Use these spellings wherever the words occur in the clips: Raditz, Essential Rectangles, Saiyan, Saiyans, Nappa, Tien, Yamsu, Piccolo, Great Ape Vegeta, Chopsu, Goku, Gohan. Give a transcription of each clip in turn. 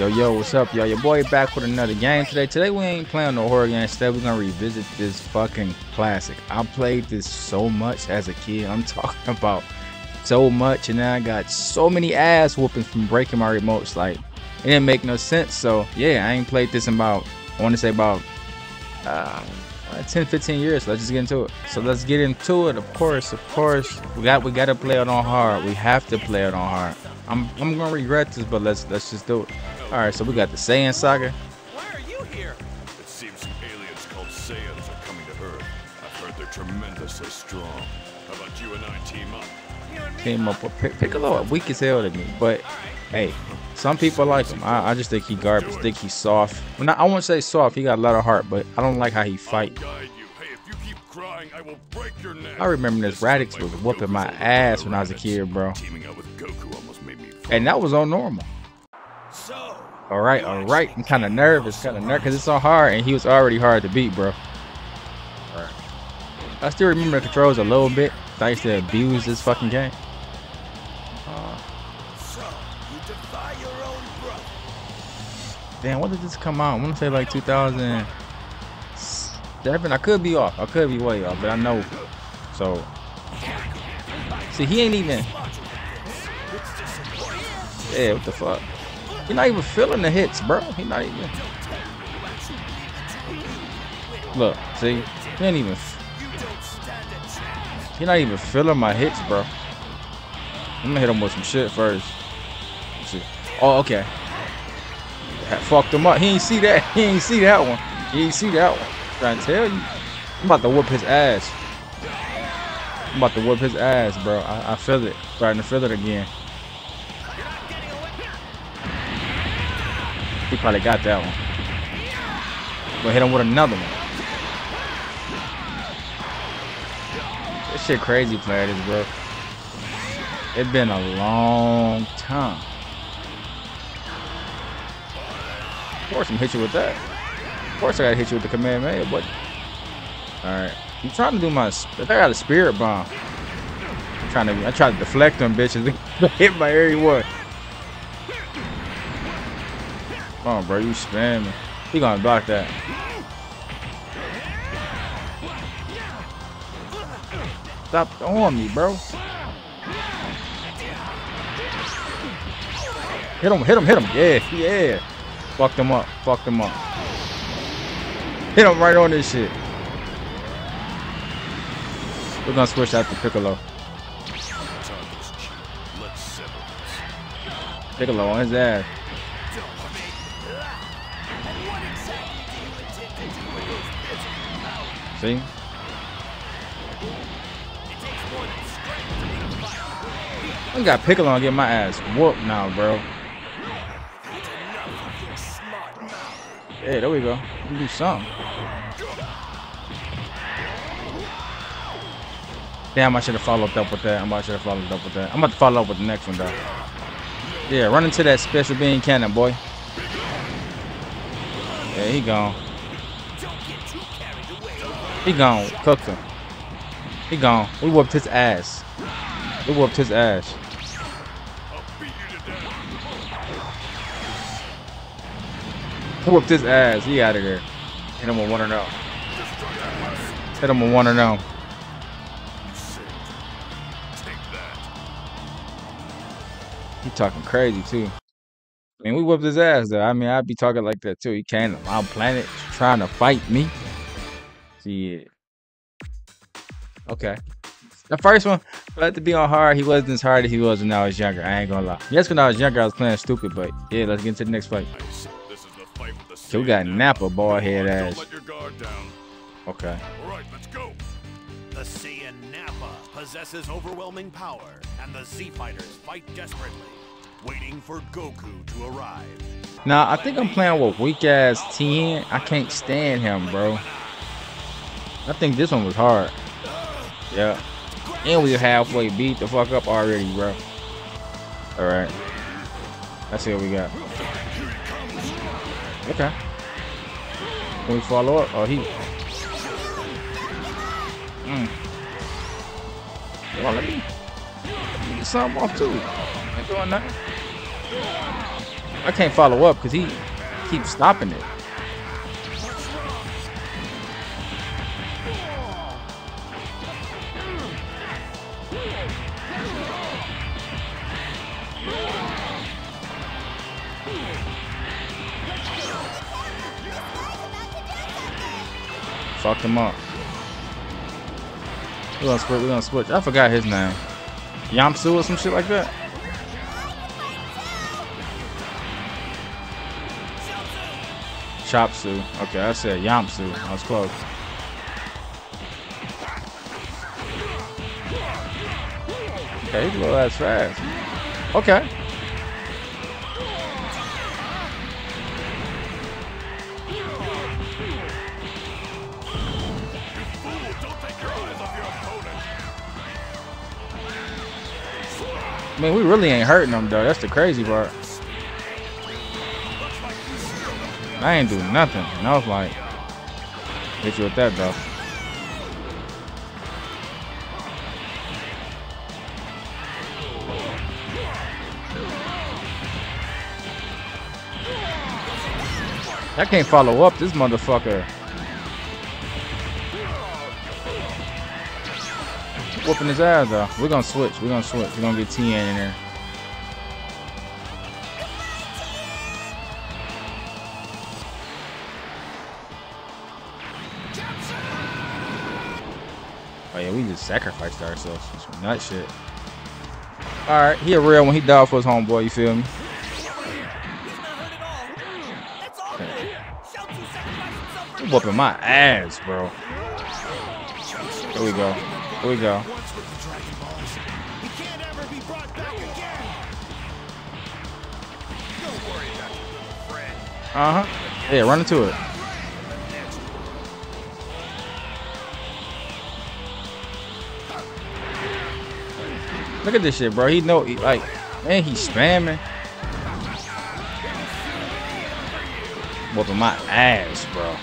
Yo, yo, what's up, y'all? Your boy back with another game today. Today we ain't playing no horror game. Instead, we're gonna revisit this fucking classic. I played this so much as a kid. I'm talking about so much, and now I got so many ass whoopings from breaking my remotes. Like, it didn't make no sense. So yeah, I ain't played this in about, I want to say about 10-15 years. Let's just get into it. So let's get into it. Of course, we gotta play it on hard. We have to play it on hard. I'm gonna regret this, but let's just do it. All right, so we got the Saiyan saga. Why are you here? It seems some aliens called Saiyans are coming to Earth. I've heard they're tremendously strong. How about you and I team up? Team up with Piccolo, weak as hell to me, but hey, some people like him. I just think he garbage. Think he's soft. Well, not, I won't say soft. He got a lot of heart, but I don't like how he fight. I remember this Raditz was whooping my ass when I was a kid, bro. And that was on normal. All right. I'm kind of nervous because it's so hard, and he was already hard to beat, bro. All right. I still remember the controls a little bit. I used to abuse this fucking game. Damn, when did this come out? I want to say like 2007. I could be off. I could be way off, but I know. So, see, he ain't even. Yeah, what the fuck? He's not even feeling the hits, bro. He's not even. Look, see, he ain't even. He's not even feeling my hits, bro. I'm gonna hit him with some shit first. Let's see. Oh, okay. That fucked him up. He ain't see that. He ain't see that one. He ain't see that one. I'm trying to tell you. I'm about to whoop his ass. I'm about to whoop his ass, bro. I feel it. Starting to feel it again. He probably got that one. But hit him with another one. This shit crazy player this, bro. It's been a long time. Of course I'm hit you with that. Of course I gotta hit you with the command man, but alright. I'm trying to do my I got a spirit bomb. I try to deflect them bitches. Hit by every one. Come on, bro, you spamming. He gonna block that. Stop on me, bro. Hit him, hit him, hit him. Yeah, yeah. Fucked him up. Fucked him up. Hit him right on this shit. We're gonna switch out to Piccolo. Piccolo on his ass. See? I got Piccolo on getting my ass whooped now, bro. Hey, there we go. We can do something. Damn, I should have followed up with that. I'm about to follow up with the next one, though. Yeah, run into that special beam cannon, boy. Yeah, he gone. He gone. Cooked him. He gone. We whooped his ass. We whooped his ass. Whooped his ass. He out of there. Hit him with 1-0. Hit him with 1-0. He talking crazy too. I mean, we whooped his ass though. I mean, I'd be talking like that too. He came to my planet trying to fight me. Shit. Okay. The first one, I had to be on hard. He wasn't as hard as he was when I was younger. I ain't gonna lie. Yes, when I was younger, I was playing stupid, but yeah, let's get into the next fight. So we got Nappa, bald head ass. Okay. All right, let's go. The Saiyan Nappa possesses overwhelming power, and the Z Fighters fight desperately, waiting for Goku to arrive. Now, I think I'm playing with weak ass Tien. I can't stand him, bro. I think this one was hard. Yeah. And we halfway beat the fuck up already, bro. All right. That's what we got. Okay. Can we follow up? Oh, he. Come on, let me get something off too. Ain't doing nothing. I can't follow up because he keeps stopping it. Fucked him up. We're gonna switch. I forgot his name. Yamsu or some shit like that. Chopsu. Okay, I said Yamsu. I was close. Okay, he's a little ass fast. Okay. I mean, we really ain't hurting them though. That's the crazy part. I ain't doing nothing. And I was like, hit you with that though. I can't follow up this motherfucker. Whooping his ass though. We're gonna switch. We're gonna get Tien in there. Oh yeah, we just sacrificed ourselves. Some nut shit. Alright, he a real one. He died for his homeboy, you feel me? You're whooping my ass, bro. Here we go. Here we go. Uh-huh. Yeah, run into it. Look at this shit, bro. He know, like, man, he's spamming. Whooping my ass, bro.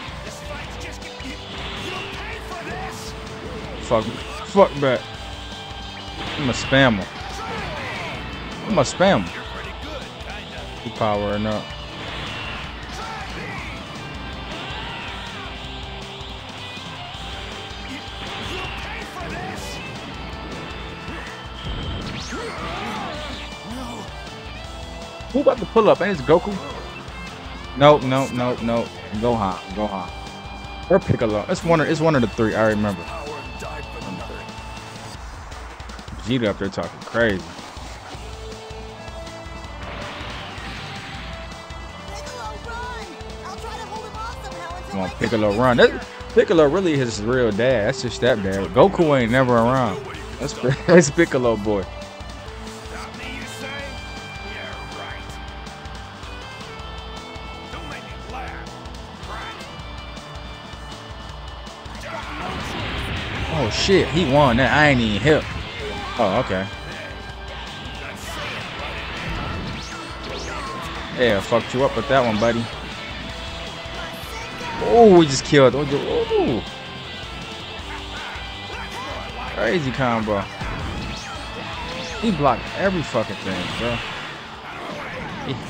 Fuck me. Fuck back. I'm a spammer. He powering up. Who about to pull up? Ain't it Goku? Nope, nope, nope, nope. Gohan, Or Piccolo. It's one of the three. I remember. Vegeta up there talking crazy. Come on, Piccolo, run. That, Piccolo really is his real dad. That's just that bad. Goku ain't never around. That's Piccolo boy. Oh shit, he won that. I ain't even hit. Oh, okay. Yeah, fucked you up with that one, buddy. Oh, we just killed. Ooh. Crazy combo. He blocked every fucking thing, bro.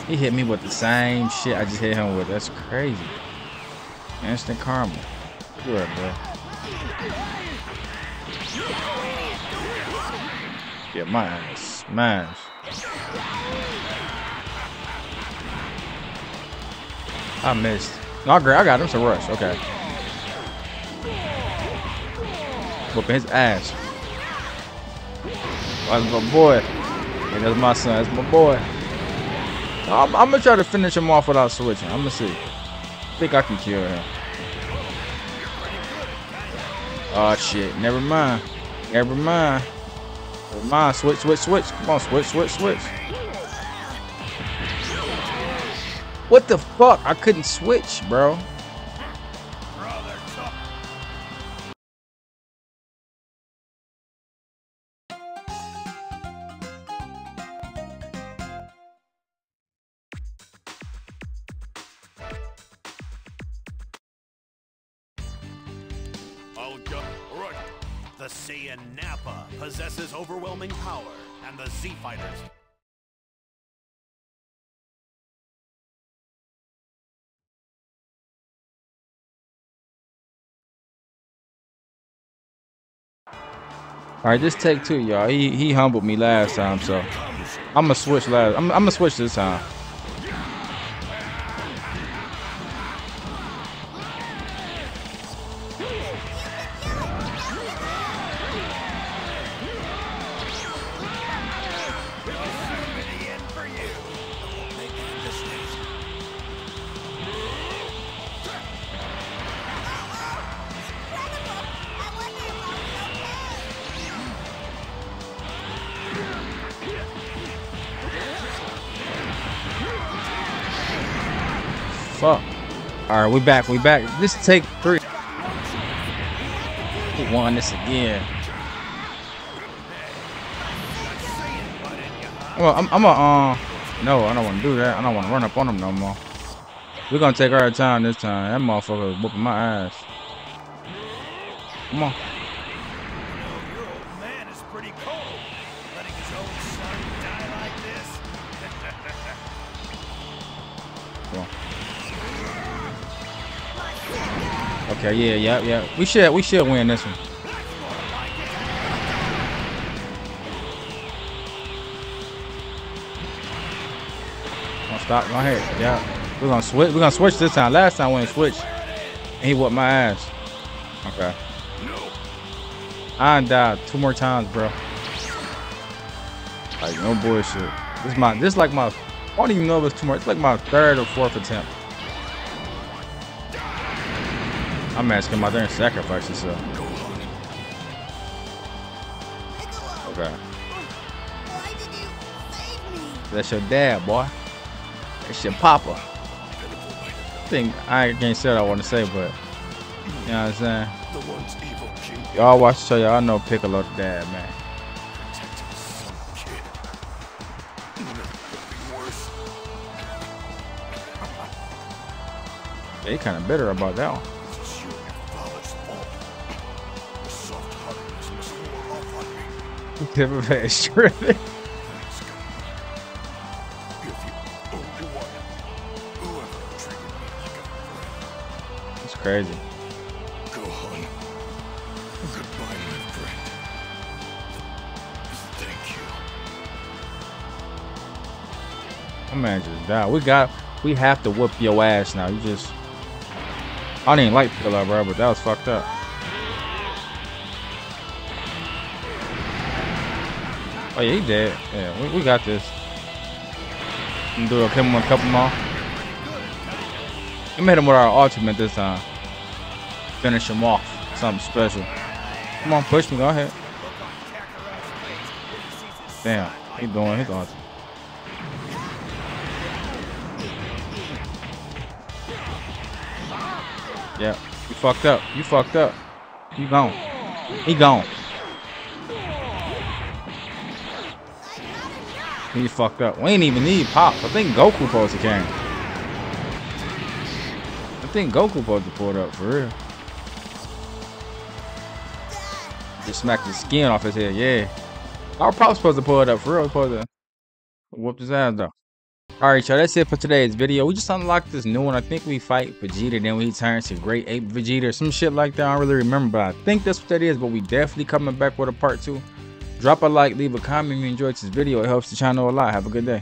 He hit me with the same shit I just hit him with. That's crazy. Instant karma. Good, bro. Yeah, my ass smashed. I missed. No, great. I got him. It's a rush. Okay. Whooping his ass. Oh, that's my boy. Yeah, that's my son. That's my boy. I'm gonna try to finish him off without switching. I'm gonna see. I think I can kill him. Oh shit. Never mind. Switch, Come on, switch. What the fuck? I couldn't switch, bro. The Saiyan Nappa possesses overwhelming power, and the Z Fighters All right, just take two, y'all. He humbled me last time, so I'm gonna switch I'm gonna switch this time. Fuck. Alright, we back, This is take three. We won this again. Well, no, I don't want to do that. I don't want to run up on him no more. We're going to take our time this time. That motherfucker was whooping my ass. Come on. Okay, yeah. We should win this one. Don't stop my head. Yeah. We're gonna switch this time. Last time we didn't switch. And he whooped my ass. Okay. I died 2 more times, bro. Like no bullshit. This is like my I don't even know if it's 2 more. It's like my 3rd or 4th attempt. I'm asking my damn sacrifice yourself. Okay. Why did you save me? That's your dad, boy. That's your papa. I can't say what I want to say, but you know what I'm saying. Y'all watch the show, y'all know Piccolo's dad, man. They kind of bitter about that one. It's crazy. Go on. Goodbye, my friend. Thank you. I'm mad just died. We have to whoop your ass now. I didn't like Piccolo, bro, but that was fucked up. Oh yeah, he dead. Yeah, we got this. I'm gonna do a couple more. We made him with our ultimate this time. Finish him off. Something special. Come on, push me. Go ahead. Damn, he doing his ultimate. Yeah, you fucked up. You gone. He gone. He fucked up. We ain't even need pops. I think Goku supposed to came. Pull it up for real. Just smacked his skin off his head. Yeah. Our pops supposed to pull it up for real. Supposed to whoop his ass though. All right, y'all. That's it for today's video. We just unlocked this new one. I think we fight Vegeta, then we turn to Great Ape Vegeta, some shit like that. I don't really remember, but I think that's what that is. But we definitely coming back with a part 2. Drop a like, leave a comment if you enjoyed this video. It helps the channel a lot. Have a good day.